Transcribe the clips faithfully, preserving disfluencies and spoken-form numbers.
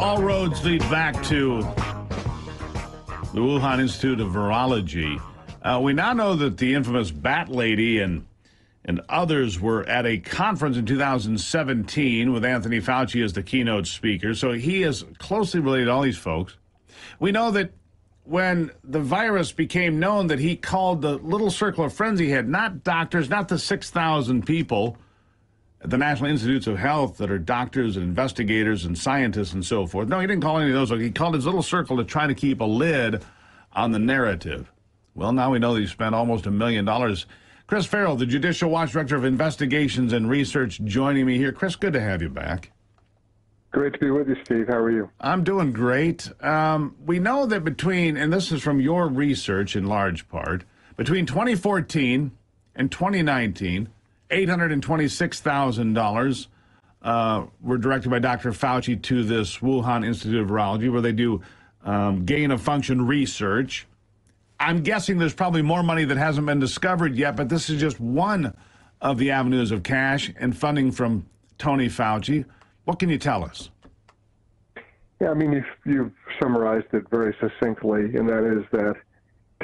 All roads lead back to the Wuhan Institute of Virology. Uh, we now know that the infamous Bat Lady and and others were at a conference in two thousand seventeen with Anthony Fauci as the keynote speaker. So he is closely related to all these folks. We know that when the virus became known, that he called the little circle of friends he had, not doctors, not the six thousand people at the National Institutes of Health that are doctors and investigators and scientists and so forth. No, he didn't call any of those. He called his little circle to try to keep a lid on the narrative. Well, now we know that he spent almost a million dollars. Chris Farrell, the Judicial Watch Director of Investigations and Research, joining me here. Chris, good to have you back. Great to be with you, Steve. How are you? I'm doing great. Um, we know that between, and this is from your research in large part, between twenty fourteen and twenty nineteen, eight hundred twenty-six thousand dollars uh, were directed by Doctor Fauci to this Wuhan Institute of Virology, where they do um, gain-of-function research. I'm guessing there's probably more money that hasn't been discovered yet, but this is just one of the avenues of cash and funding from Tony Fauci. What can you tell us? Yeah, I mean, you've, you've summarized it very succinctly, and that is that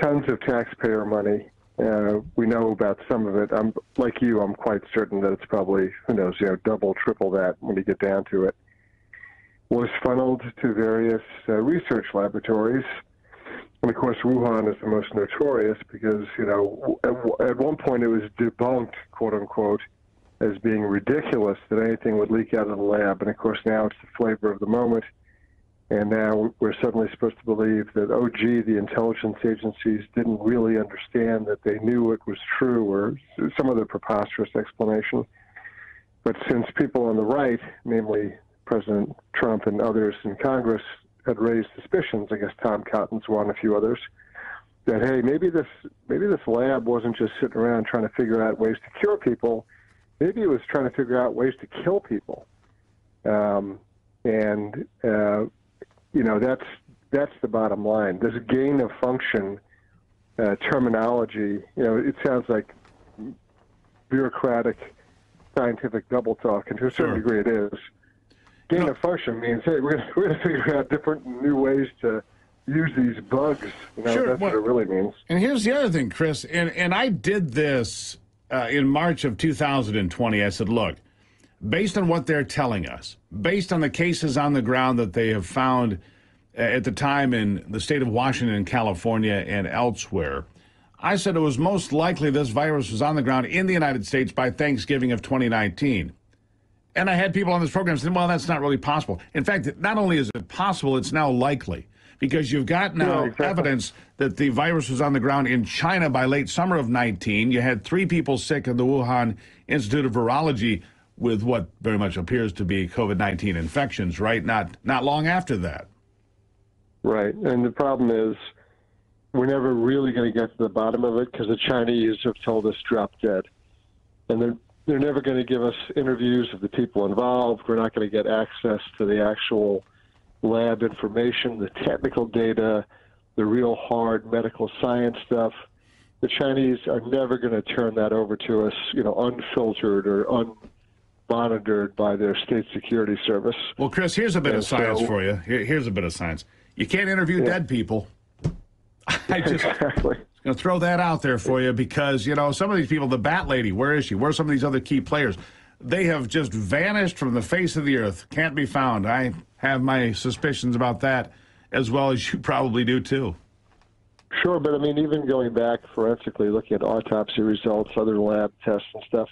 tons of taxpayer money. Uh, we know about some of it. I'm like you. I'm quite certain that it's probably, who knows, you know, double, triple that when you get down to it. Was funneled to various uh, research laboratories, and of course, Wuhan is the most notorious because, you know, at, at one point it was debunked, quote unquote, as being ridiculous that anything would leak out of the lab, and of course now it's the flavor of the moment. And now we're suddenly supposed to believe that, oh, gee, the intelligence agencies didn't really understand that they knew it was true, or some other preposterous explanation. But since people on the right, namely President Trump and others in Congress, had raised suspicions, I guess Tom Cotton's one, a few others, that, hey, maybe this, maybe this lab wasn't just sitting around trying to figure out ways to cure people. Maybe it was trying to figure out ways to kill people. Um, and... Uh, You know, that's that's the bottom line. This gain of function uh, terminology, you know, it sounds like bureaucratic scientific double talk, and to a certain sure. degree it is. Gain you know, of function means, hey, we're gonna, we're gonna figure out different new ways to use these bugs. You know, sure. That's well, what it really means. And here's the other thing, Chris, and, and I did this uh, in March of two thousand twenty. I said, look, based on what they're telling us, based on the cases on the ground that they have found at the time in the state of Washington, California, and elsewhere, I said it was most likely this virus was on the ground in the United States by Thanksgiving of twenty nineteen. And I had people on this program saying, well, that's not really possible. In fact, not only is it possible, it's now likely, because you've got now yeah, exactly. evidence that the virus was on the ground in China by late summer of nineteen. You had three people sick in the Wuhan Institute of Virology with what very much appears to be COVID nineteen infections, right? Not not long after that. Right, and the problem is we're never really going to get to the bottom of it because the Chinese have told us drop dead. And they're, they're never going to give us interviews of the people involved. We're not going to get access to the actual lab information, the technical data, the real hard medical science stuff. The Chinese are never going to turn that over to us, you know, unfiltered or un. monitored by their state security service. Well, Chris, here's a bit and of science so, for you. Here, here's a bit of science. You can't interview yeah. dead people. I just, exactly. just going to throw that out there for you because, you know, some of these people, the Bat Lady, where is she? Where are some of these other key players? They have just vanished from the face of the earth. Can't be found. I have my suspicions about that as well as you probably do, too. Sure, but, I mean, even going back forensically, looking at autopsy results, other lab tests and stuff,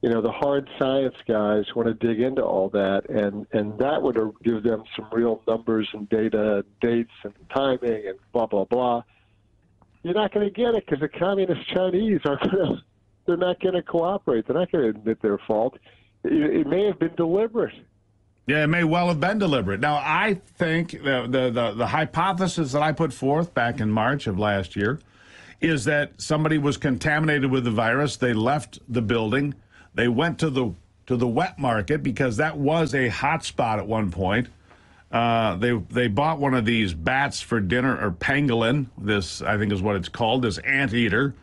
you know, the hard science guys want to dig into all that, and, and that would give them some real numbers and data, dates and timing and blah, blah, blah. You're not going to get it because the communist Chinese are gonna, they're not going to cooperate. They're not going to admit their fault. It, it may have been deliberate. Yeah, it may well have been deliberate. Now, I think the, the, the, the hypothesis that I put forth back in March of last year is that somebody was contaminated with the virus. They left the building. They went to the to the wet market because that was a hot spot at one point. Uh, they they bought one of these bats for dinner, or pangolin, this I think is what it's called, this anteater,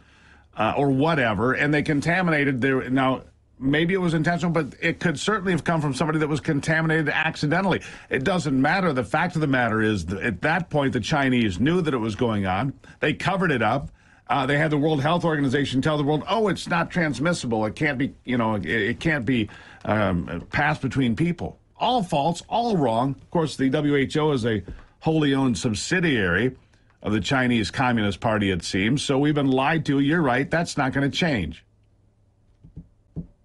uh, or whatever, and they contaminated their. Now, maybe it was intentional, but it could certainly have come from somebody that was contaminated accidentally. It doesn't matter. The fact of the matter is that at that point, the Chinese knew that it was going on. They covered it up. Uh, they had the World Health Organization tell the world, oh, it's not transmissible. It can't be, you know, it, it can't be um, passed between people. All false, all wrong. Of course, the W H O is a wholly owned subsidiary of the Chinese Communist Party, it seems. So we've been lied to. You're right. That's not going to change.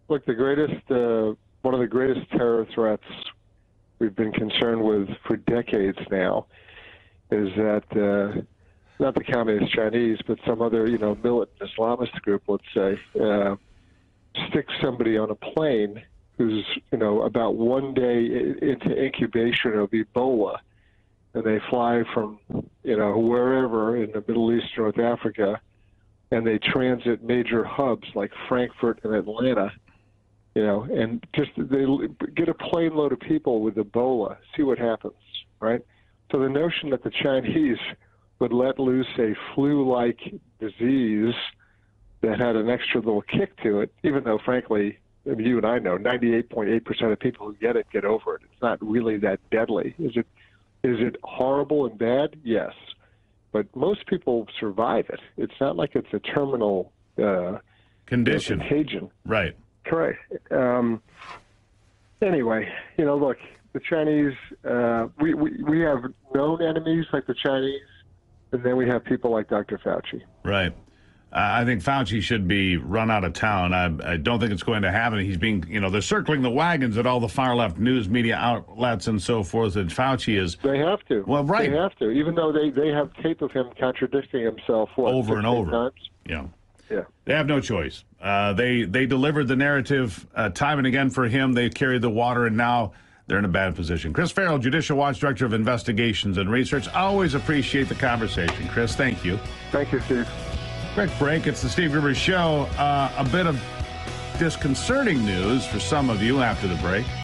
Look, the greatest, uh, one of the greatest terror threats we've been concerned with for decades now is that, uh, not the communist Chinese, but some other, you know, militant Islamist group, let's say, uh, sticks somebody on a plane who's, you know, about one day into incubation of Ebola, and they fly from, you know, wherever in the Middle East, North Africa, and they transit major hubs like Frankfurt and Atlanta. You know, and just they get a plane load of people with Ebola, see what happens, right? So the notion that the Chinese would let loose a flu-like disease that had an extra little kick to it, even though, frankly, you and I know ninety-eight point eight percent of people who get it get over it. It's not really that deadly. Is it? Is it horrible and bad? Yes. But most people survive it. It's not like it's a terminal uh, condition. Contagion. Right. Correct. Um, anyway, you know, look, the Chinese, uh, we, we, we have known enemies like the Chinese, and then we have people like Doctor Fauci. Right. Uh, I think Fauci should be run out of town. I, I don't think it's going to happen. He's being, you know, they're circling the wagons at all the far left news media outlets and so forth that Fauci is. They have to. Well, right. They have to, even though they, they have tape of him contradicting himself what, over and over. Times? Yeah. Yeah. They have no choice. Uh, they they delivered the narrative uh, time and again for him. They carried the water, and now they're in a bad position. Chris Farrell, Judicial Watch Director of Investigations and Research. Always appreciate the conversation, Chris. Thank you. Thank you, Steve. Quick break. It's the Steve Gruber Show. Uh, a bit of disconcerting news for some of you after the break.